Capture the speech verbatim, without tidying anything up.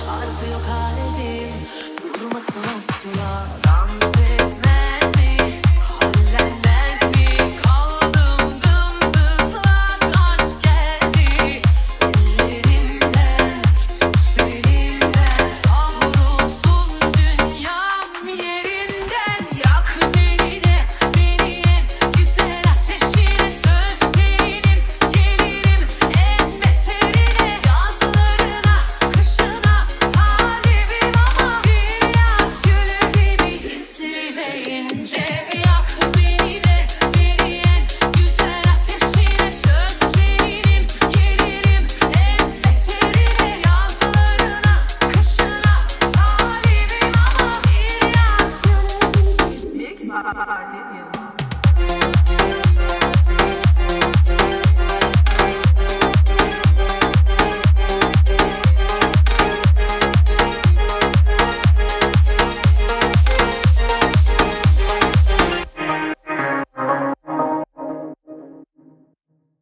Çarpıyor kalbim, durmasın asla.